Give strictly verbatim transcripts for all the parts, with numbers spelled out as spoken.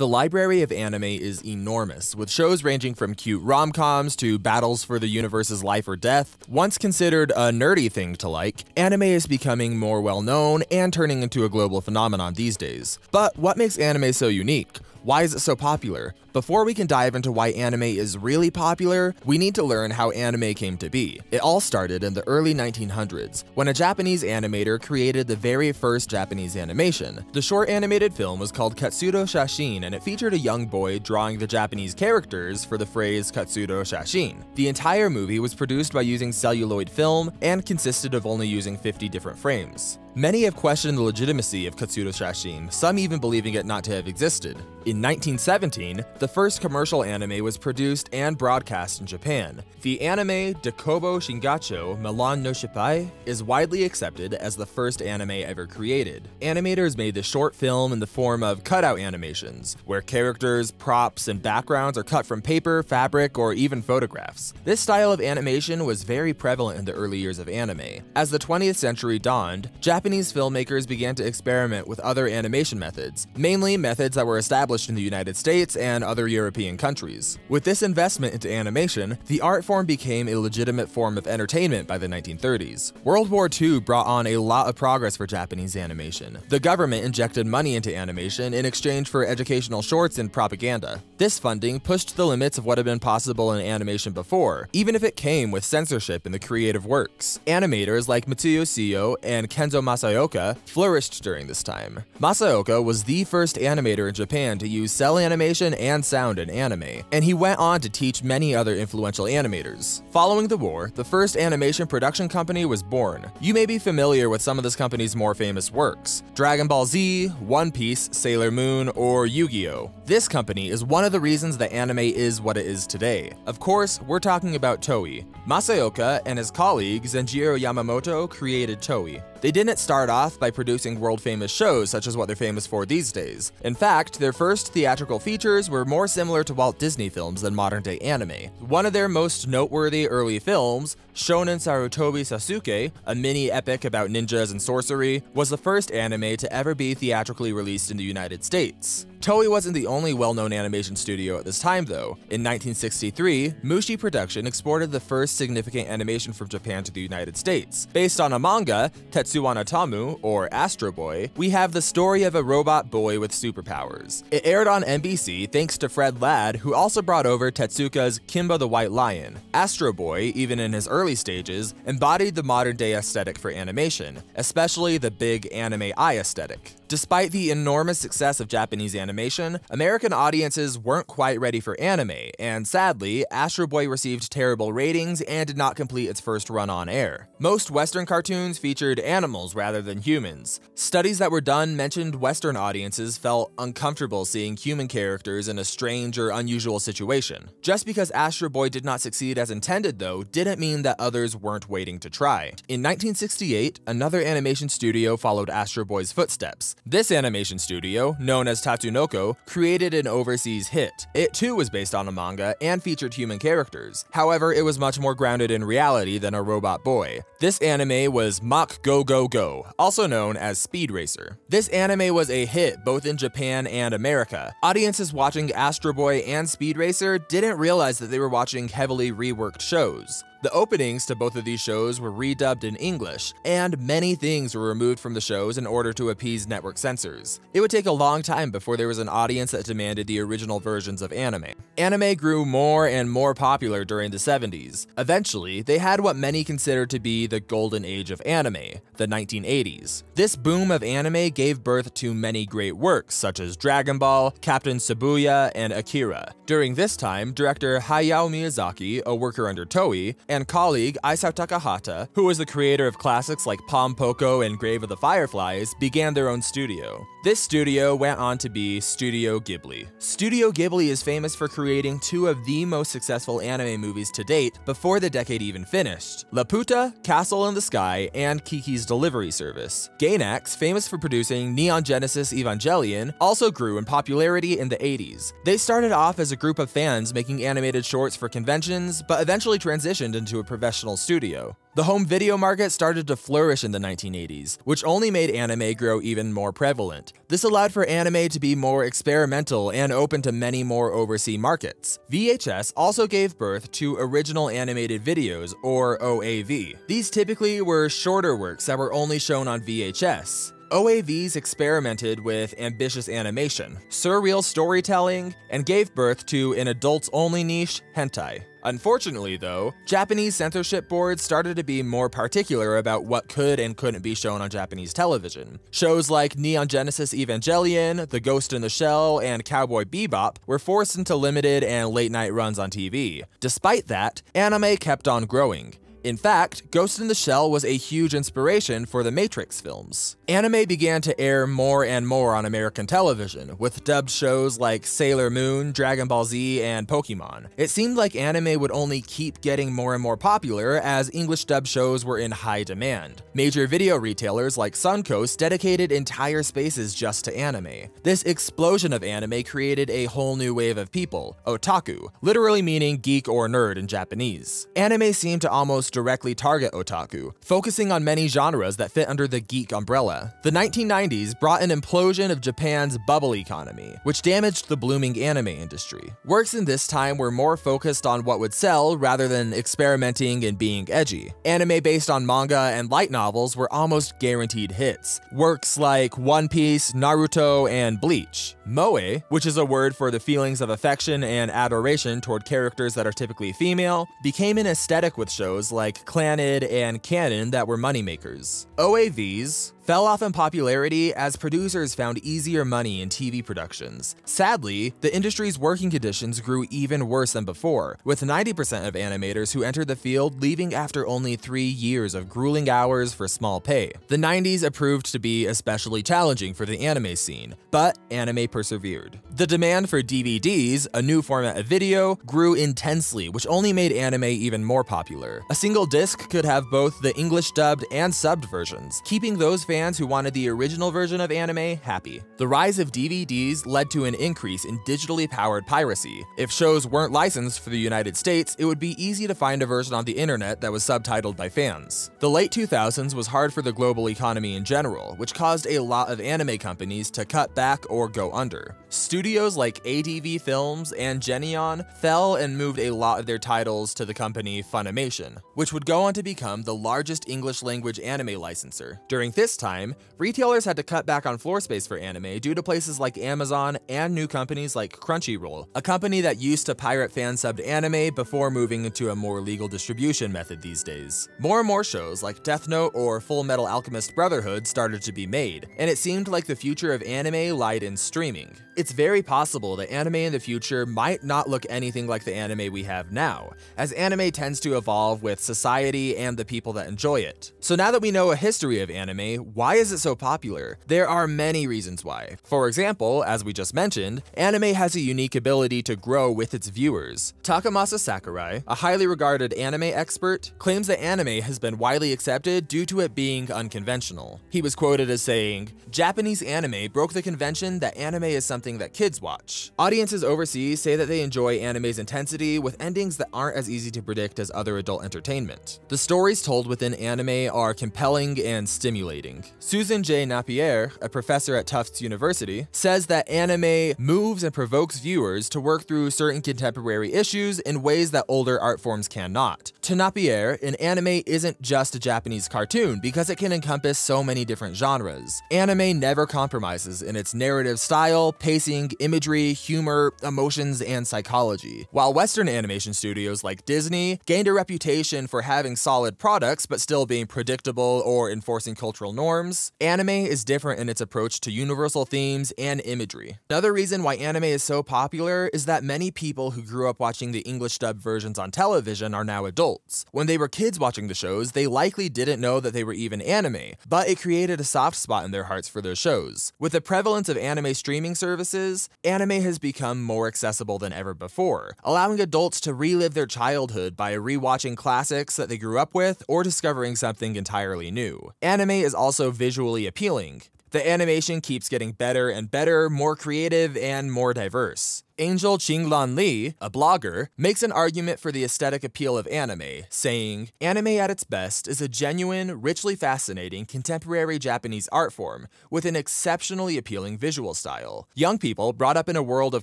The library of anime is enormous, with shows ranging from cute rom-coms to battles for the universe's life or death. Once considered a nerdy thing to like, anime is becoming more well-known and turning into a global phenomenon these days. But what makes anime so unique? Why is it so popular? Before we can dive into why anime is really popular, we need to learn how anime came to be. It all started in the early nineteen hundreds, when a Japanese animator created the very first Japanese animation. The short animated film was called Katsudō Shashin, and it featured a young boy drawing the Japanese characters for the phrase Katsudō Shashin. The entire movie was produced by using celluloid film and consisted of only using fifty different frames. Many have questioned the legitimacy of Katsudō Shashin, some even believing it not to have existed. In nineteen seventeen, the first commercial anime was produced and broadcast in Japan. The anime Dekobo Shingacho Milan no Shippai is widely accepted as the first anime ever created. Animators made the short film in the form of cutout animations, where characters, props, and backgrounds are cut from paper, fabric, or even photographs. This style of animation was very prevalent in the early years of anime. As the twentieth century dawned, Japanese Japanese filmmakers began to experiment with other animation methods, mainly methods that were established in the United States and other European countries. With this investment into animation, the art form became a legitimate form of entertainment by the nineteen thirties. World War Two brought on a lot of progress for Japanese animation. The government injected money into animation in exchange for educational shorts and propaganda. This funding pushed the limits of what had been possible in animation before, even if it came with censorship in the creative works. Animators like Mitsuyo Seo and Kenzo Masaoka flourished during this time. Masaoka was the first animator in Japan to use cel animation and sound in anime, and he went on to teach many other influential animators. Following the war, the first animation production company was born. You may be familiar with some of this company's more famous works: Dragon Ball Z, One Piece, Sailor Moon, or Yu-Gi-Oh! This company is one of the reasons that anime is what it is today. Of course, we're talking about Toei. Masaoka and his colleague Zenjiro Yamamoto created Toei. They didn't start off by producing world-famous shows such as what they're famous for these days. In fact, their first theatrical features were more similar to Walt Disney films than modern-day anime. One of their most noteworthy early films, Shonen Sarutobi Sasuke, a mini-epic about ninjas and sorcery, was the first anime to ever be theatrically released in the United States. Toei wasn't the only well-known animation studio at this time, though. In nineteen sixty-three, Mushi Production exported the first significant animation from Japan to the United States. Based on a manga, Tetsuwan Atomu, or Astro Boy, we have the story of a robot boy with superpowers. It aired on N B C thanks to Fred Ladd, who also brought over Tezuka's Kimba the White Lion. Astro Boy, even in his early stages, embodied the modern-day aesthetic for animation, especially the big anime eye aesthetic. Despite the enormous success of Japanese animation, American audiences weren't quite ready for anime, and sadly, Astro Boy received terrible ratings and did not complete its first run on air. Most Western cartoons featured animals rather than humans. Studies that were done mentioned Western audiences felt uncomfortable seeing human characters in a strange or unusual situation. Just because Astro Boy did not succeed as intended, though, didn't mean that others weren't waiting to try. In nineteen sixty-eight, another animation studio followed Astro Boy's footsteps. This animation studio, known as Tatsunoko, created an overseas hit. It too was based on a manga and featured human characters. However, it was much more grounded in reality than a robot boy. This anime was Mach Go Go Go, also known as Speed Racer. This anime was a hit both in Japan and America. Audiences watching Astro Boy and Speed Racer didn't realize that they were watching heavily reworked shows. The openings to both of these shows were redubbed in English, and many things were removed from the shows in order to appease network censors. It would take a long time before there was an audience that demanded the original versions of anime. Anime grew more and more popular during the seventies. Eventually, they had what many consider to be the golden age of anime, the nineteen eighties. This boom of anime gave birth to many great works, such as Dragon Ball, Captain Sabuya, and Akira. During this time, director Hayao Miyazaki, a worker under Toei, and colleague Isao Takahata, who was the creator of classics like Pom Poko and Grave of the Fireflies, began their own studio. This studio went on to be Studio Ghibli. Studio Ghibli is famous for creating two of the most successful anime movies to date before the decade even finished: Laputa, Castle in the Sky, and Kiki's Delivery Service. Gainax, famous for producing Neon Genesis Evangelion, also grew in popularity in the eighties. They started off as a group of fans making animated shorts for conventions, but eventually transitioned into a professional studio. The home video market started to flourish in the nineteen eighties, which only made anime grow even more prevalent. This allowed for anime to be more experimental and open to many more overseas markets. V H S also gave birth to original animated videos, or O A V. These typically were shorter works that were only shown on V H S. O A Vs experimented with ambitious animation, surreal storytelling, and gave birth to an adults-only niche, hentai. Unfortunately, though, Japanese censorship boards started to be more particular about what could and couldn't be shown on Japanese television. Shows like Neon Genesis Evangelion, The Ghost in the Shell, and Cowboy Bebop were forced into limited and late-night runs on T V. Despite that, anime kept on growing. In fact, Ghost in the Shell was a huge inspiration for the Matrix films. Anime began to air more and more on American television, with dubbed shows like Sailor Moon, Dragon Ball Z, and Pokemon. It seemed like anime would only keep getting more and more popular as English dubbed shows were in high demand. Major video retailers like Suncoast dedicated entire spaces just to anime. This explosion of anime created a whole new wave of people, otaku, literally meaning geek or nerd in Japanese. Anime seemed to almost directly target otaku, focusing on many genres that fit under the geek umbrella. The nineteen nineties brought an implosion of Japan's bubble economy, which damaged the blooming anime industry. Works in this time were more focused on what would sell rather than experimenting and being edgy. Anime based on manga and light novels were almost guaranteed hits. Works like One Piece, Naruto, and Bleach. Moe, which is a word for the feelings of affection and adoration toward characters that are typically female, became an aesthetic with shows like Clannad and Canon that were moneymakers. O A Vs fell off in popularity as producers found easier money in T V productions. Sadly, the industry's working conditions grew even worse than before, with ninety percent of animators who entered the field leaving after only three years of grueling hours for small pay. The nineties proved to be especially challenging for the anime scene, but anime persevered. The demand for D V Ds, a new format of video, grew intensely, which only made anime even more popular. A single disc could have both the English dubbed and subbed versions, keeping those fans who wanted the original version of anime happy. The rise of D V Ds led to an increase in digitally powered piracy. If shows weren't licensed for the United States, it would be easy to find a version on the internet that was subtitled by fans. The late two thousands was hard for the global economy in general, which caused a lot of anime companies to cut back or go under. Studios like A D V Films and Geneon fell and moved a lot of their titles to the company Funimation, which would go on to become the largest English-language anime licensor. During this time, retailers had to cut back on floor space for anime due to places like Amazon and new companies like Crunchyroll, a company that used to pirate fan-subbed anime before moving into a more legal distribution method these days. More and more shows like Death Note or Full Metal Alchemist Brotherhood started to be made, and it seemed like the future of anime lied in streaming. It's very possible that anime in the future might not look anything like the anime we have now, as anime tends to evolve with society and the people that enjoy it. So now that we know a history of anime, why is it so popular? There are many reasons why. For example, as we just mentioned, anime has a unique ability to grow with its viewers. Takamasa Sakurai, a highly regarded anime expert, claims that anime has been widely accepted due to it being unconventional. He was quoted as saying, "Japanese anime broke the convention that anime is something that kids watch." Audiences overseas say that they enjoy anime's intensity with endings that aren't as easy to predict as other adult entertainment. The stories told within anime are compelling and stimulating. Susan J. Napier, a professor at Tufts University, says that anime moves and provokes viewers to work through certain contemporary issues in ways that older art forms cannot. To Napier, an anime isn't just a Japanese cartoon because it can encompass so many different genres. Anime never compromises in its narrative style, pacing, imagery, humor, emotions, and psychology. While Western animation studios like Disney gained a reputation for having solid products but still being predictable or enforcing cultural norms, anime is different in its approach to universal themes and imagery. Another reason why anime is so popular is that many people who grew up watching the English dubbed versions on television are now adults. When they were kids watching the shows, they likely didn't know that they were even anime, but it created a soft spot in their hearts for those shows. With the prevalence of anime streaming services, anime has become more accessible than ever before, allowing adults to relive their childhood by rewatching classics that they grew up with or discovering something entirely new. Anime is also So visually appealing. The animation keeps getting better and better, more creative, and more diverse. Angel Jinglan Lee, a blogger, makes an argument for the aesthetic appeal of anime, saying, "Anime at its best is a genuine, richly fascinating, contemporary Japanese art form with an exceptionally appealing visual style. Young people brought up in a world of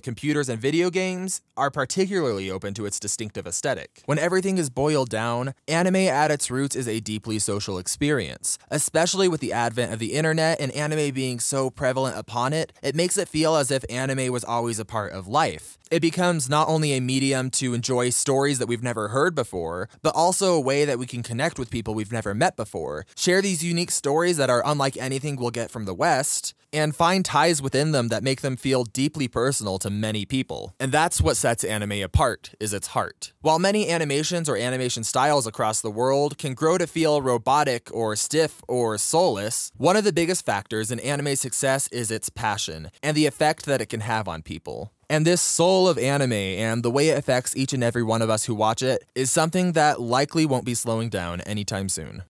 computers and video games are particularly open to its distinctive aesthetic. When everything is boiled down, anime at its roots is a deeply social experience. Especially with the advent of the internet and anime being so prevalent upon it, it makes it feel as if anime was always a part of life. It becomes not only a medium to enjoy stories that we've never heard before, but also a way that we can connect with people we've never met before, share these unique stories that are unlike anything we'll get from the West, and find ties within them that make them feel deeply personal to many people. And that's what sets anime apart, is its heart. While many animations or animation styles across the world can grow to feel robotic or stiff or soulless, one of the biggest factors in anime's success is its passion and the effect that it can have on people. And this soul of anime and the way it affects each and every one of us who watch it is something that likely won't be slowing down anytime soon."